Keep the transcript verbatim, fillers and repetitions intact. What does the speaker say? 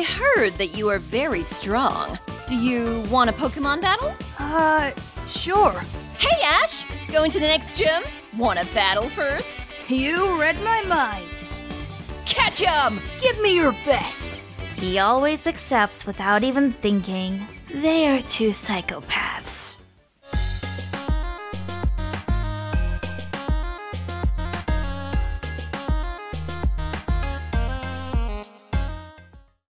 I heard that you are very strong. Do you want a Pokemon battle? Uh, sure. Hey, Ash! Going to the next gym? Want a battle first? You read my mind. Catch him! Give me your best! He always accepts without even thinking. They are two psychopaths.